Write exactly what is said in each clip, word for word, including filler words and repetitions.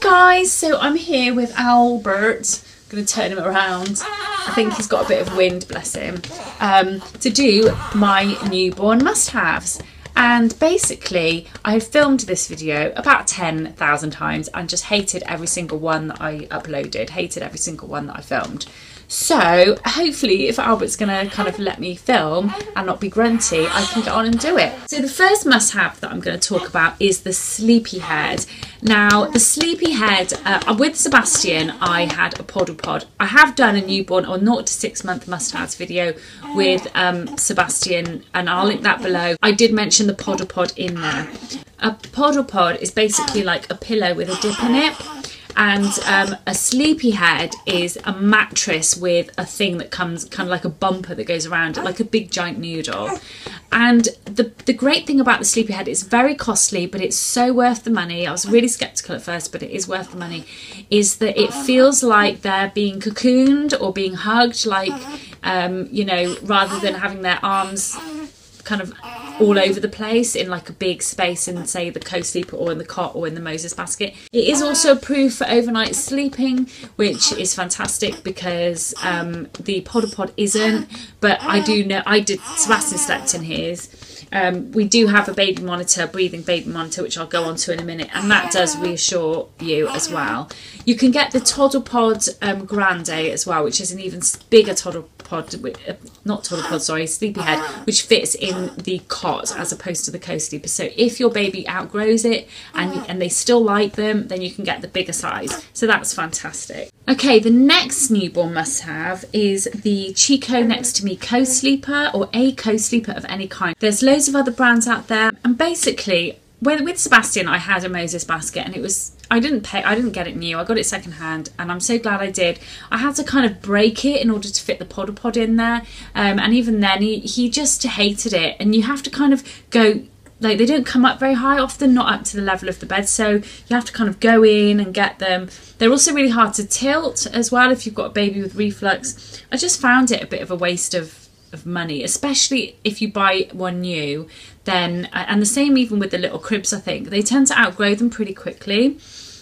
Hey guys, so I'm here with Albert. I'm going to turn him around. I think he's got a bit of wind, bless him, um, to do my newborn must-haves. And basically, I had filmed this video about ten thousand times and just hated every single one that I uploaded, hated every single one that I filmed. So hopefully if Albert's gonna kind of let me film and not be grunty, I can get on and do it. So the first must-have that I'm gonna talk about is the Sleepyhead. Now the Sleepyhead, uh, with Sebastian, I had a Poddle Pod. I have done a newborn or naught to six month must-haves video with um, Sebastian, and I'll link that below. I did mention the Poddle Pod in there. A Poddle Pod is basically like a pillow with a dip in it. And um, a Sleepyhead is a mattress with a thing that comes kind of like a bumper that goes around it, like a big giant noodle. And the, the great thing about the Sleepyhead is very costly, but it's so worth the money. I was really sceptical at first, but it is worth the money, is that it feels like they're being cocooned or being hugged, like, um, you know, rather than having their arms kind of all over the place in like a big space in, say, the co-sleeper or in the cot or in the Moses basket. It is also approved for overnight sleeping, which is fantastic because um, the Poddle Pod isn't, but I do know, I did, Sebastian slept in his. Um, we do have a baby monitor, breathing baby monitor, which I'll go on to in a minute, and that does reassure you as well. You can get the Toddlepod um, Grande as well, which is an even bigger Toddlepod, uh, not Toddlepod, sorry, Sleepyhead, which fits in the cot as opposed to the co-sleeper. So if your baby outgrows it and, and they still like them, then you can get the bigger size. So that's fantastic. Okay, the next newborn must-have is the Chicco Next to Me co-sleeper, or a co-sleeper of any kind. There's loads of other brands out there, and basically when, with Sebastian I had a Moses basket, and it was I didn't pay I didn't get it new, I got it second hand, and I'm so glad I did. I had to kind of break it in order to fit the Poddle Pod in there, um, and even then he, he just hated it, and you have to kind of go, like, they don't come up very high, often not up to the level of the bed, so you have to kind of go in and get them. They're also really hard to tilt as well if you've got a baby with reflux. I just found it a bit of a waste of of money, especially if you buy one new, then, and the same even with the little cribs, I think they tend to outgrow them pretty quickly,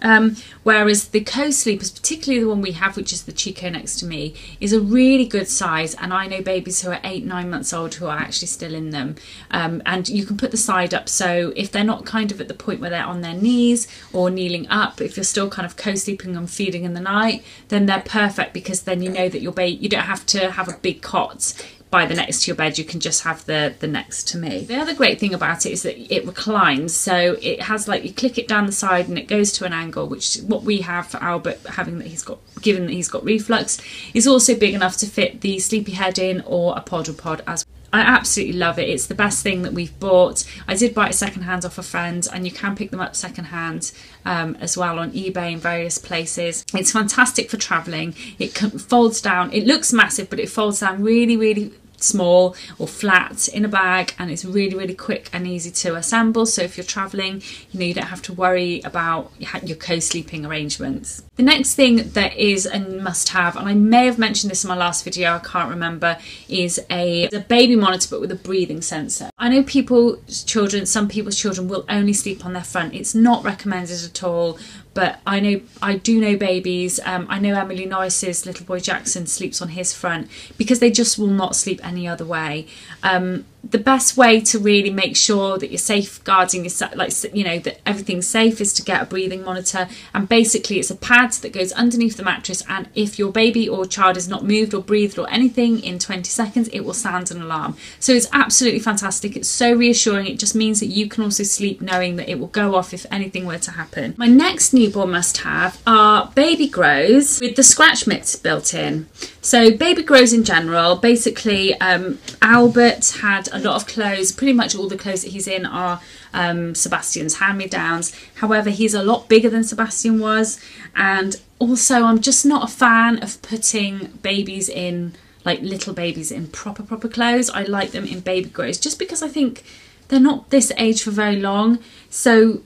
um, whereas the co-sleepers, particularly the one we have, which is the Chicco Next to Me, is a really good size, and I know babies who are eight nine months old who are actually still in them, um, and you can put the side up, so if they're not kind of at the point where they're on their knees or kneeling up, if you're still kind of co-sleeping and feeding in the night, then they're perfect, because then you know that your baby, you don't have to have a big cot by the next to your bed, you can just have the, the Next to Me. The other great thing about it is that it reclines, so it has, like, you click it down the side and it goes to an angle, which is what we have for Albert, having that he's got, given that he's got reflux. It's also big enough to fit the Sleepyhead in or a Poddle Pod as well. I absolutely love it. It's the best thing that we've bought. I did buy it secondhand off a friend, and you can pick them up secondhand um, as well on eBay and various places. It's fantastic for travelling. It folds down. It looks massive, but it folds down really, really small or flat in a bag, and it's really, really quick and easy to assemble. So if you're travelling, you know, you don't have to worry about your co-sleeping arrangements. The next thing that is a must-have, and I may have mentioned this in my last video, I can't remember, is a, a baby monitor but with a breathing sensor. I know people's children, some people's children will only sleep on their front. It's not recommended at all. But I know, I do know babies, um, I know Emily Norris's little boy Jackson sleeps on his front because they just will not sleep any other way. Um, the best way to really make sure that you're safeguarding, is like, you know, that everything's safe, is to get a breathing monitor. And basically it's a pad that goes underneath the mattress, and if your baby or child is not moved or breathed or anything in twenty seconds, it will sound an alarm. So it's absolutely fantastic. It's so reassuring. It just means that you can also sleep knowing that it will go off if anything were to happen. My next new must have are baby grows with the scratch mitts built in. So baby grows in general, basically um, Albert had a lot of clothes, pretty much all the clothes that he's in are um, Sebastian's hand-me-downs. However, he's a lot bigger than Sebastian was, and also I'm just not a fan of putting babies in, like little babies in proper proper clothes. I like them in baby grows just because I think they're not this age for very long. So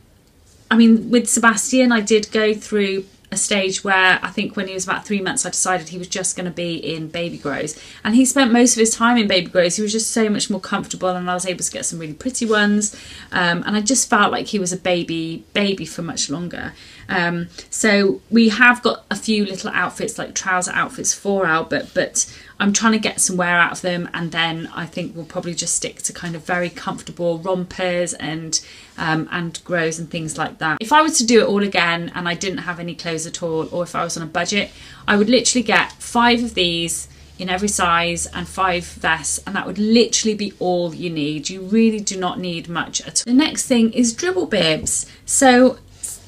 I mean, with Sebastian, I did go through a stage where I think when he was about three months, I decided he was just going to be in baby grows. And he spent most of his time in baby grows. He was just so much more comfortable, and I was able to get some really pretty ones. Um, and I just felt like he was a baby baby for much longer. Um, so we have got a few little outfits, like trouser outfits for Albert, but I'm trying to get some wear out of them, and then I think we'll probably just stick to kind of very comfortable rompers and um, and grows and things like that. If I was to do it all again and I didn't have any clothes at all, or if I was on a budget, I would literally get five of these in every size and five vests, and that would literally be all you need. You really do not need much at all. The next thing is dribble bibs. So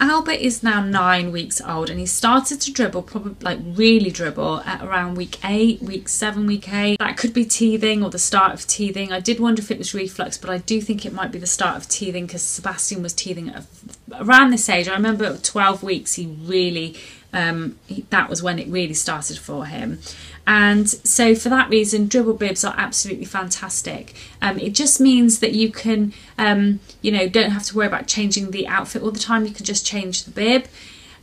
Albert is now nine weeks old, and he started to dribble, probably like really dribble, at around week eight, week seven, week eight. That could be teething or the start of teething. I did wonder if it was reflux, but I do think it might be the start of teething, because Sebastian was teething at around this age. I remember at twelve weeks, he really, um, he, that was when it really started for him. And so for that reason, dribble bibs are absolutely fantastic. Um, it just means that you can, um, you know, don't have to worry about changing the outfit all the time. You can just change the bib.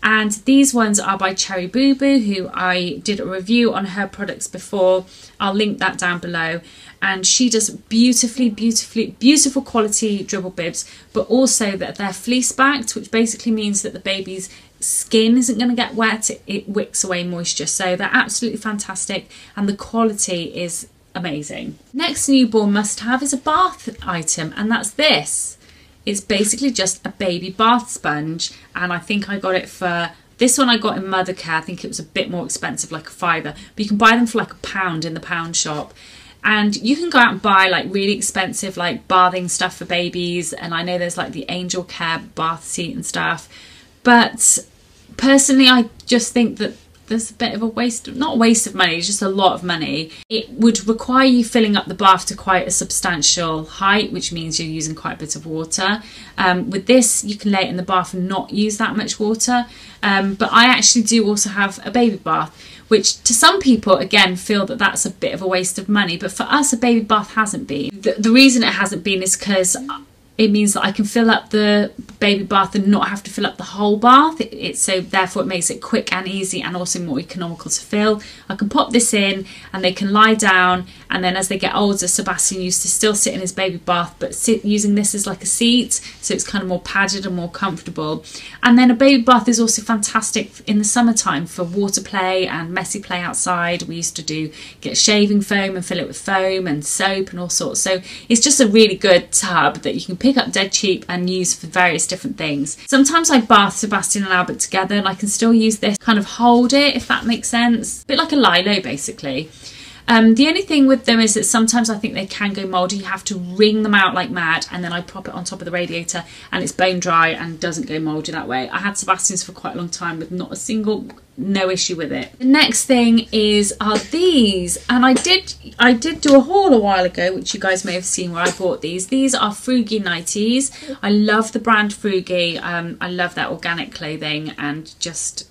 And these ones are by Cherry Boo Boo, who I did a review on her products before. I'll link that down below. And she does beautifully, beautifully, beautiful quality dribble bibs, but also that they're fleece backed, which basically means that the baby's skin isn't going to get wet. It wicks away moisture, so they're absolutely fantastic, and the quality is amazing. Next newborn must have is a bath item, and that's this. It's basically just a baby bath sponge, and I think I got it for this one I got in Mothercare. I think it was a bit more expensive, like a fiver, but you can buy them for like a pound in the pound shop. And you can go out and buy like really expensive like bathing stuff for babies, and I know there's like the Angel Care bath seat and stuff, but personally, I just think that there's a bit of a waste, not a waste of money, it's just a lot of money. It would require you filling up the bath to quite a substantial height, which means you're using quite a bit of water. Um, with this, you can lay it in the bath and not use that much water. Um, but I actually do also have a baby bath, which to some people, again, feel that that's a bit of a waste of money. But for us, a baby bath hasn't been. The, the reason it hasn't been is because it means that I can fill up the baby bath and not have to fill up the whole bath. It, it, so therefore it makes it quick and easy, and also more economical to fill. I can pop this in and they can lie down. And then as they get older, Sebastian used to still sit in his baby bath, but sit, using this as like a seat. So it's kind of more padded and more comfortable. And then a baby bath is also fantastic in the summertime for water play and messy play outside. We used to do get shaving foam and fill it with foam and soap and all sorts. So it's just a really good tub that you can pick up dead cheap and use for various different things. Sometimes I bath Sebastian and Albert together, and I can still use this, kind of hold it, if that makes sense. A bit like a lilo, basically. Um, the only thing with them is that sometimes I think they can go mouldy. You have to wring them out like mad, and then I pop it on top of the radiator and it's bone dry and doesn't go mouldy that way. I had Sebastian's for quite a long time with not a single, no issue with it. The next thing is are these, and I did I did do a haul a while ago, which you guys may have seen, where I bought these. These are Frugi nighties. I love the brand Frugi. Um, I love their organic clothing, and just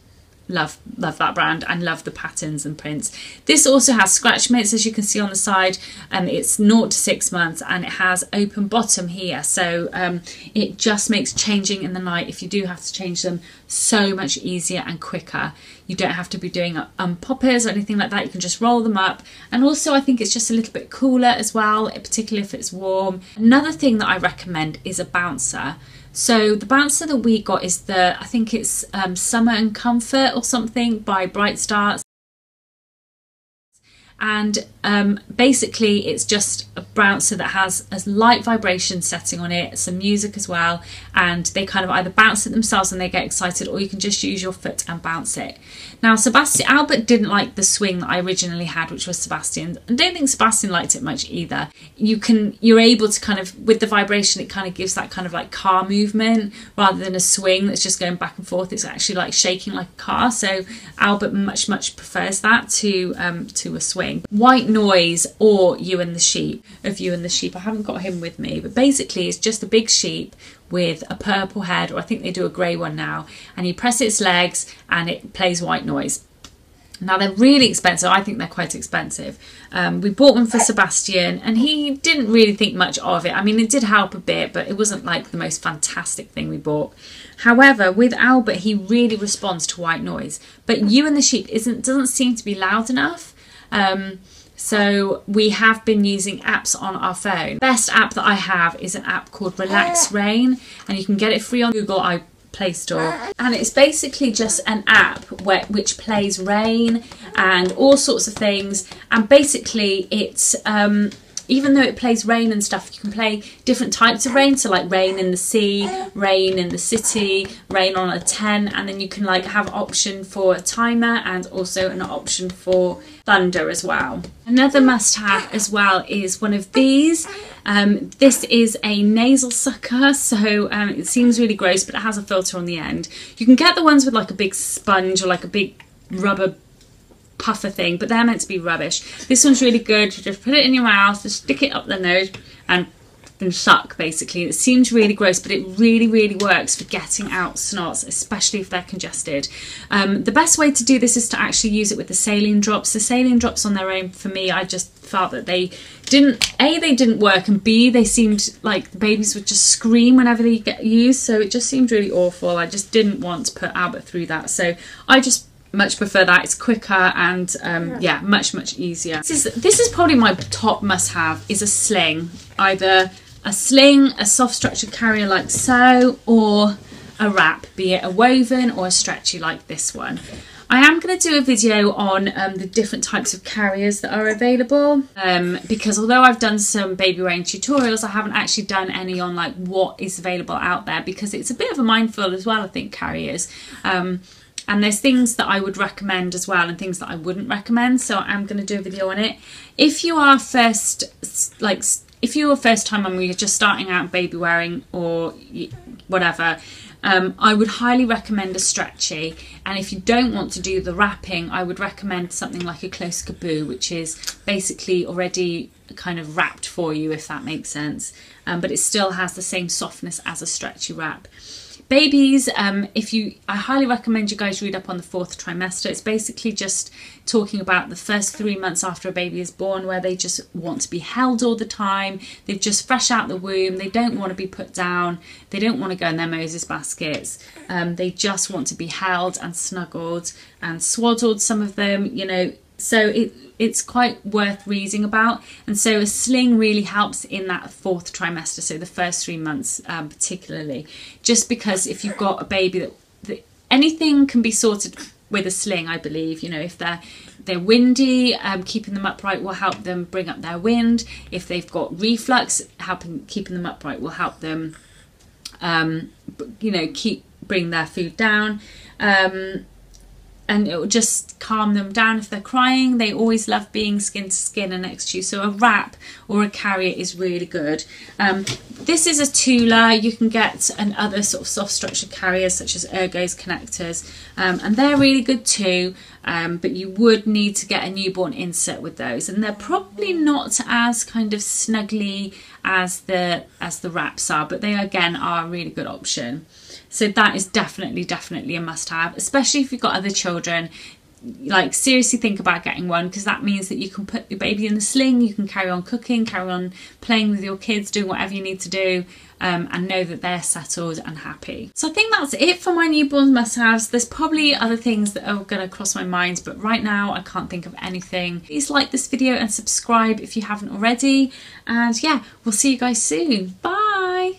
love love that brand, and love the patterns and prints. This also has scratch mitts, as you can see on the side, and it's zero to six months, and it has open bottom here, so um, it just makes changing in the night, if you do have to change them, so much easier and quicker. You don't have to be doing um, poppers or anything like that. You can just roll them up, and also I think it's just a little bit cooler as well, particularly if it's warm. Another thing that I recommend is a bouncer. So the bouncer that we got is the, I think it's um, Summer and Comfort or something by Bright Starts. And um, basically it's just a bouncer that has a light vibration setting on it, some music as well, and they kind of either bounce it themselves and they get excited, or you can just use your foot and bounce it. Now Sebastian, Albert didn't like the swing that I originally had, which was Sebastian's. I don't think Sebastian liked it much either. You can, you're able to kind of, with the vibration, it kind of gives that kind of like car movement rather than a swing that's just going back and forth. It's actually like shaking like a car. So Albert much, much prefers that to, um, to a swing. White noise or Ewan the Sheep. Of Ewan the Sheep, I haven't got him with me, but basically it's just a big sheep with a purple head, or I think they do a grey one now, and you press its legs and it plays white noise. Now they're really expensive. I think they're quite expensive. Um, we bought one for Sebastian and he didn't really think much of it. I mean, it did help a bit, but it wasn't like the most fantastic thing we bought. However, with Albert, he really responds to white noise, but Ewan the Sheep isn't, doesn't seem to be loud enough. Um, so we have been using apps on our phone. Best app that I have is an app called Relax Rain, and you can get it free on Google. I Play Store, and it's basically just an app where, which plays rain and all sorts of things, and basically it's um, even though it plays rain and stuff, you can play different types of rain, so like rain in the sea, rain in the city, rain on a tent, and then you can like have option for a timer and also an option for thunder as well. Another must-have as well is one of these. Um, this is a nasal sucker, so um, it seems really gross, but it has a filter on the end. You can get the ones with like a big sponge or like a big rubber puffer thing, but they're meant to be rubbish. This one's really good. You just put it in your mouth, just stick it up the nose and, and suck basically. It seems really gross, but it really really works for getting out snots, especially if they're congested. Um, the best way to do this is to actually use it with the saline drops. The saline drops on their own, for me, I just felt that they didn't, A, they didn't work, and B, they seemed like the babies would just scream whenever they get used, so it just seemed really awful. I just didn't want to put Albert through that, so I just much prefer that. It's quicker and um, yeah, much much easier. This is this is probably my top must-have, is a sling, either a sling, a soft structured carrier like so, or a wrap, be it a woven or a stretchy like this one. I am going to do a video on um, the different types of carriers that are available, um, because although I've done some baby wearing tutorials, I haven't actually done any on like what is available out there, because it's a bit of a minefield as well, I think, carriers. Um, And there's things that I would recommend as well and things that I wouldn't recommend, so I'm going to do a video on it. If you are first, like, if you're a first time mum, you're just starting out baby wearing or whatever, um, I would highly recommend a stretchy. And if you don't want to do the wrapping, I would recommend something like a Close Caboo, which is basically already kind of wrapped for you, if that makes sense. Um, but it still has the same softness as a stretchy wrap. Babies, um, if you, I highly recommend you guys read up on the fourth trimester. It's basically just talking about the first three months after a baby is born, where they just want to be held all the time. They've just fresh out the womb. They don't want to be put down. They don't want to go in their Moses baskets. Um, they just want to be held and snuggled and swaddled, some of them, you know. So it, it's quite worth reading about. And so a sling really helps in that fourth trimester, so the first three months um, particularly. Just because if you've got a baby, that, that anything can be sorted with a sling, I believe. You know, if they're, they're windy, um, keeping them upright will help them bring up their wind. If they've got reflux, helping, keeping them upright will help them, um, you know, keep bring their food down. Um, And it will just calm them down if they're crying. They always love being skin to skin and next to you. So a wrap or a carrier is really good. Um, this is a Tula. You can get an other sort of soft structured carriers such as Ergo's connectors. Um, and they're really good too. Um, but you would need to get a newborn insert with those. And they're probably not as kind of snuggly as the, as the wraps are. But they, again, are a really good option. So that is definitely, definitely a must-have, especially if you've got other children. Like, seriously think about getting one, because that means that you can put your baby in the sling, you can carry on cooking, carry on playing with your kids, doing whatever you need to do, um, and know that they're settled and happy. So I think that's it for my newborn must-haves. There's probably other things that are going to cross my mind, but right now I can't think of anything. Please like this video and subscribe if you haven't already. And yeah, we'll see you guys soon. Bye!